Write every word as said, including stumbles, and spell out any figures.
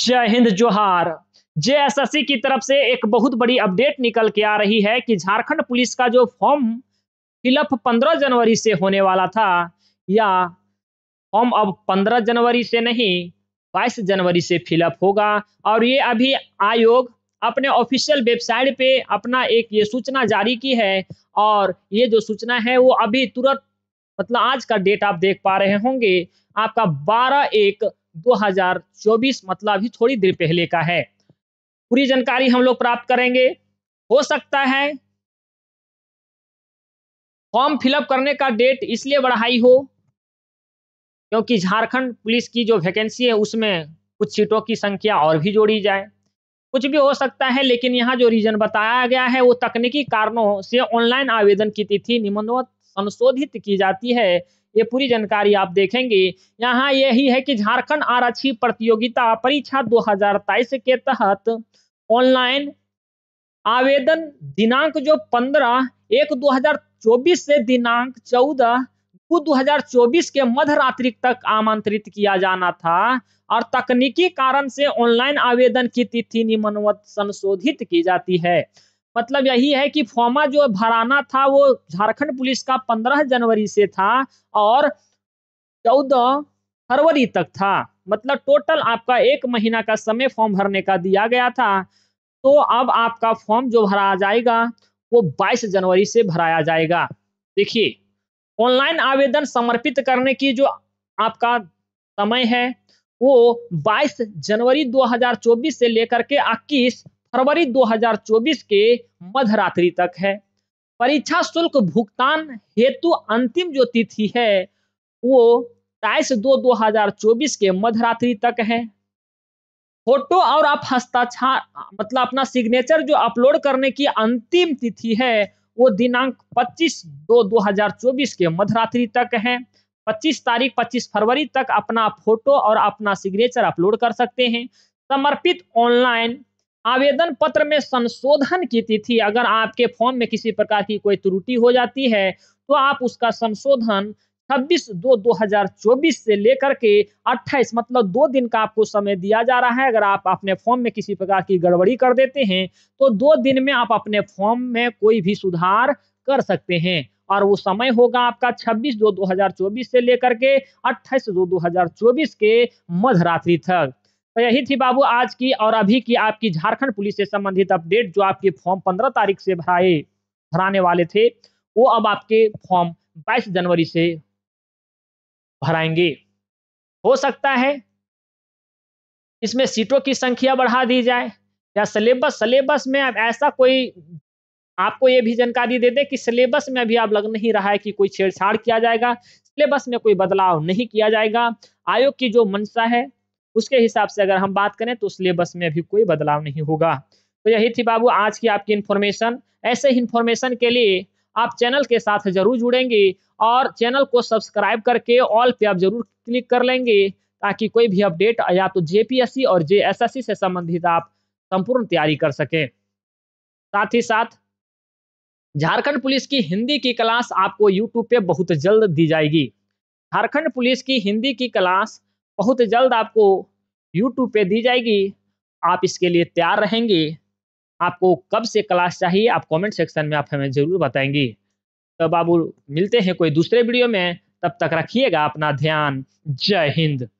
जय हिंद जोहार। जेएसएससी की तरफ से एक बहुत बड़ी अपडेट निकल के आ रही है कि झारखंड पुलिस का जो फॉर्म फिलअप पंद्रह जनवरी से होने वाला था, या फॉर्म अब पंद्रह जनवरी से नहीं बाईस जनवरी से फिलअप होगा। और ये अभी आयोग अपने ऑफिशियल वेबसाइट पे अपना एक ये सूचना जारी की है, और ये जो सूचना है वो अभी तुरंत, मतलब आज का डेट आप देख पा रहे होंगे आपका बारह एक दो हजार चौबीस, मतलब अभी थोड़ी देर पहले का है। पूरी जानकारी हम लोग प्राप्त करेंगे। हो सकता है फॉर्म फिलअप करने का डेट इसलिए बढ़ाई हो क्योंकि झारखंड पुलिस की जो वैकेंसी है उसमें कुछ सीटों की संख्या और भी जोड़ी जाए, कुछ भी हो सकता है। लेकिन यहाँ जो रीजन बताया गया है वो तकनीकी कारणों से ऑनलाइन आवेदन की तिथि निम्नवत संशोधित की जाती है। ये पूरी जानकारी आप देखेंगे। यहाँ यही है कि झारखंड आरक्षी प्रतियोगिता परीक्षा दो हजार तेईस के तहत ऑनलाइन आवेदन दिनांक जो पंद्रह एक दो हजार चौबीस से दिनांक चौदह दो हजार चौबीस के मध्य रात्रि तक आमंत्रित किया जाना था, और तकनीकी कारण से ऑनलाइन आवेदन की तिथि निम्नवत संशोधित की जाती है। मतलब यही है कि फॉर्मा जो भराना था वो झारखंड पुलिस का पंद्रह जनवरी से था और चौदह फरवरी तक था, मतलब टोटल आपका एक महीना का समय फॉर्म भरने का दिया गया था। तो अब आपका फॉर्म जो भरा जाएगा वो बाईस जनवरी से भराया जाएगा। देखिए, ऑनलाइन आवेदन समर्पित करने की जो आपका समय है वो बाईस जनवरी दो हजार चौबीस से लेकर के इक्कीस फरवरी दो हजार चौबीस के मध्यरात्रि तक है। परीक्षा शुल्क भुगतान हेतु अंतिम जो तिथि है वो तेईस दो दो हजार चौबीस के मध्यरात्रि तक है। फोटो और आप हस्ताक्षर, मतलब अपना सिग्नेचर जो अपलोड करने की अंतिम तिथि है वो दिनांक पच्चीस दो दो हजार चौबीस के मध्यरात्रि तक है। पच्चीस तारीख पच्चीस फरवरी तक अपना फोटो और अपना सिग्नेचर अपलोड कर सकते हैं। समर्पित ऑनलाइन आवेदन पत्र में संशोधन की तिथि, अगर आपके फॉर्म में किसी प्रकार की कोई त्रुटि हो जाती है तो आप उसका संशोधन छब्बीस दो दो हजार चौबीस से लेकर के अट्ठाईस, मतलब दो दिन का आपको समय दिया जा रहा है। अगर आप अपने फॉर्म में किसी प्रकार की गड़बड़ी कर देते हैं तो दो दिन में आप अपने फॉर्म में कोई भी सुधार कर सकते हैं, और वो समय होगा आपका छब्बीस दो दो हजार चौबीस से लेकर के अट्ठाईस दो दो हजार चौबीस के मध्यरात्रि तक। तो यही थी बाबू आज की और अभी की आपकी झारखंड पुलिस से संबंधित अपडेट। जो आपके फॉर्म पंद्रह तारीख से भराए भराने वाले थे वो अब आपके फॉर्म बाईस जनवरी से भराएंगे। हो सकता है इसमें सीटों की संख्या बढ़ा दी जाए, या सिलेबस सिलेबस में अब ऐसा कोई, आपको ये भी जानकारी दे दें कि सिलेबस में अभी आप लग नहीं रहा है कि कोई छेड़छाड़ किया जाएगा, सिलेबस में कोई बदलाव नहीं किया जाएगा। आयोग की जो मंशा है उसके हिसाब से अगर हम बात करें तो सिलेबस में अभी कोई बदलाव नहीं होगा। तो यही थी बाबू आज की आपकी इन्फॉर्मेशन। ऐसे ही इन्फॉर्मेशन के लिए आप चैनल के साथ जरूर जुड़ेंगे और चैनल को सब्सक्राइब करके ऑल पे आप जरूर क्लिक कर लेंगे, ताकि कोई भी अपडेट या तो जेपीएससी और जेएसएससी से संबंधित आप संपूर्ण तैयारी कर सकें। साथ ही साथ झारखंड पुलिस की हिंदी की क्लास आपको यूट्यूब पे बहुत जल्द दी जाएगी। झारखंड पुलिस की हिंदी की क्लास बहुत जल्द आपको यूट्यूब पे दी जाएगी। आप इसके लिए तैयार रहेंगे। आपको कब से क्लास चाहिए आप कमेंट सेक्शन में आप हमें ज़रूर बताएंगे। तो बाबू मिलते हैं कोई दूसरे वीडियो में, तब तक रखिएगा अपना ध्यान। जय हिंद।